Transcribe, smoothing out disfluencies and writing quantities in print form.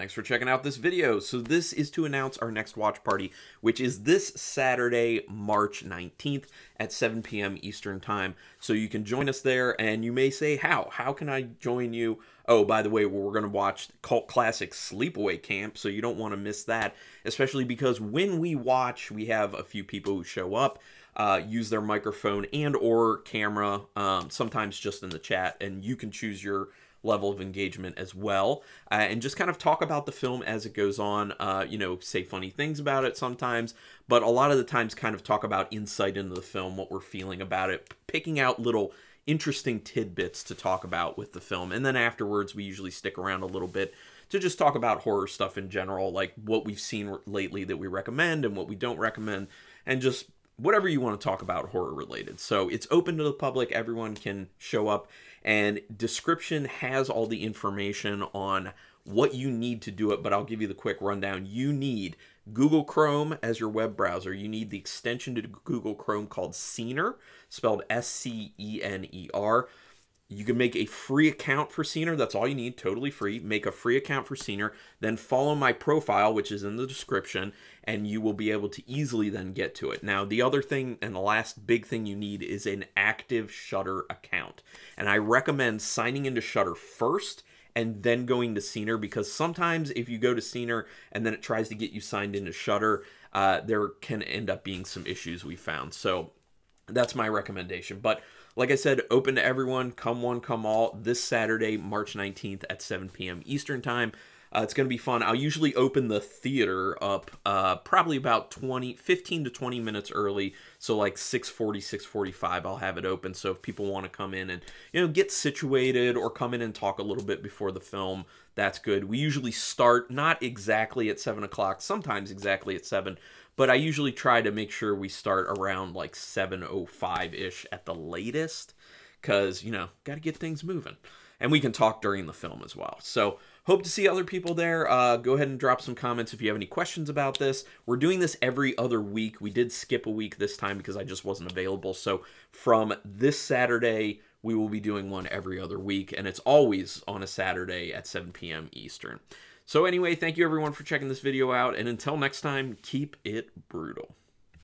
Thanks for checking out this video. So this is to announce our next watch party, which is this Saturday, March 19th at 7 p.m. Eastern time. So you can join us there, and you may say, how can I join you? Oh, by the way, we're going to watch cult classic Sleepaway Camp, so you don't want to miss that, especially because when we watch, we have a few people who show up, use their microphone and or camera, sometimes just in the chat, and you can choose your level of engagement as well, and just kind of talk about the film as it goes on, you know, say funny things about it sometimes, but a lot of the times kind of talk about insight into the film, what we're feeling about it, picking out little interesting tidbits to talk about with the film. And then afterwards, we usually stick around a little bit to just talk about horror stuff in general, like what we've seen lately that we recommend and what we don't recommend, and just whatever you want to talk about horror related. So it's open to the public. Everyone can show up, and description has all the information on what you need to do it, but I'll give you the quick rundown. You need Google Chrome as your web browser. You need the extension to Google Chrome called Scener, spelled S-C-E-N-E-R. You can make a free account for Scener. That's all you need, totally free. Make a free account for Scener. Then follow my profile, which is in the description, and you will be able to easily then get to it. Now, the other thing and the last big thing you need is an active Shudder account. And I recommend signing into Shudder first and then going to Scener, because sometimes if you go to Scener and then it tries to get you signed into Shudder, there can end up being some issues we found. So that's my recommendation. But like I said, open to everyone, come one, come all, this Saturday, March 19th at 7 p.m. Eastern time. It's going to be fun. I'll usually open the theater up probably about 15 to 20 minutes early. So like 6:40, 6:45, I'll have it open. So if people want to come in and, you know, get situated or come in and talk a little bit before the film, that's good. We usually start not exactly at 7 o'clock, sometimes exactly at 7, but I usually try to make sure we start around like 7:05-ish at the latest, because, you know, got to get things moving. And we can talk during the film as well. So hope to see other people there. Go ahead and drop some comments if you have any questions about this. We're doing this every other week. We did skip a week this time because I just wasn't available. So from this Saturday, we will be doing one every other week. And it's always on a Saturday at 7 p.m. Eastern. So anyway, thank you everyone for checking this video out. And until next time, keep it brutal.